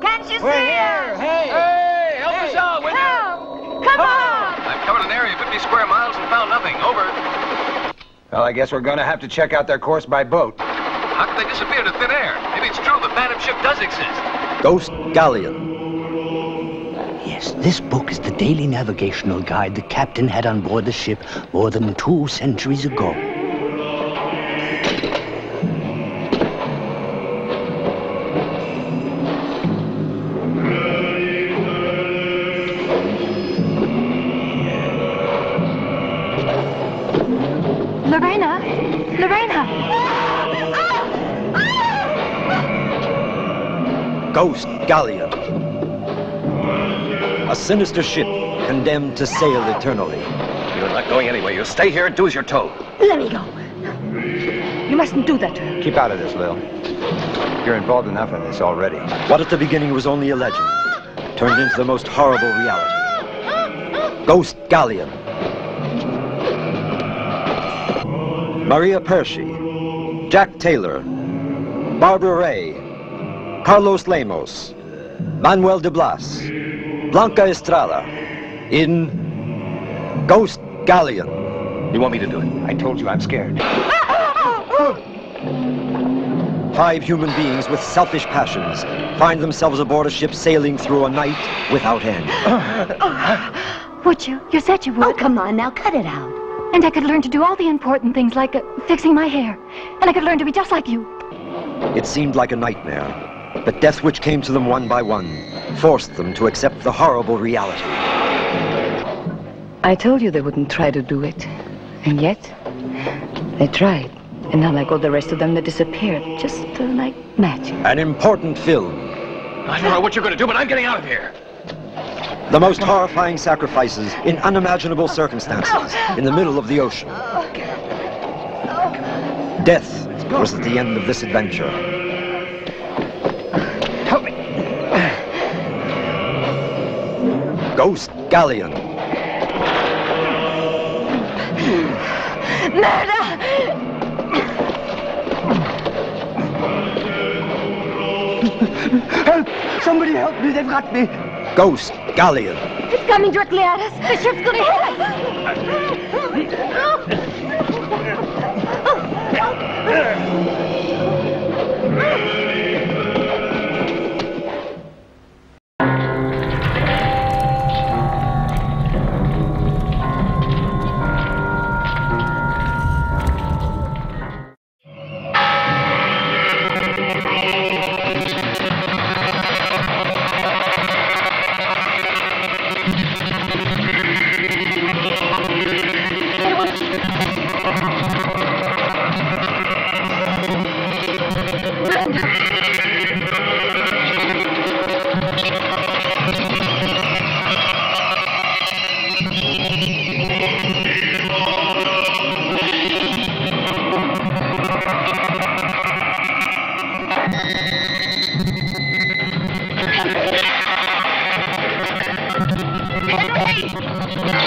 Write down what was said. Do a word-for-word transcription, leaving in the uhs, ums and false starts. Can't you We're see here. Us? Hey! Hey! Help hey. us out, will you? Come, Come on. on! I've covered an area fifty square miles and found nothing. Over. Well, I guess we're going to have to check out their course by boat. How could they disappear to thin air? Maybe it's true the phantom ship does exist. Ghost Galleon. Yes, this book is the daily navigational guide the captain had on board the ship more than two centuries ago. Ghost Galleon. A sinister ship condemned to sail eternally. You're not going anywhere. You stay here and do as you're told. Let me go. You mustn't do that to her. Keep out of this, Lil. You're involved enough in this already. What at the beginning was only a legend turned into the most horrible reality. Ghost Galleon. Maria Perschy. Jack Taylor. Barbara Rey. Carlos Lemos, Manuel de Blas, Blanca Estrada, in Ghost Galleon. You want me to do it? I told you I'm scared. Five human beings with selfish passions find themselves aboard a ship sailing through a night without end. Oh, would you? You said you would. Oh, come on now, cut it out. And I could learn to do all the important things like uh, fixing my hair. And I could learn to be just like you. It seemed like a nightmare. But death which came to them one by one forced them to accept the horrible reality. I told you they wouldn't try to do it. And yet, they tried. And now like all the rest of them, they disappeared. Just uh, like magic. An important film. I don't know what you're going to do, but I'm getting out of here. The most horrifying sacrifices in unimaginable circumstances in the middle of the ocean. Death was at the end of this adventure. Ghost Galleon. Murder! Help! Somebody help me, they've got me. Ghost Galleon. It's coming directly at us. The ship's going to hit us. Thank you.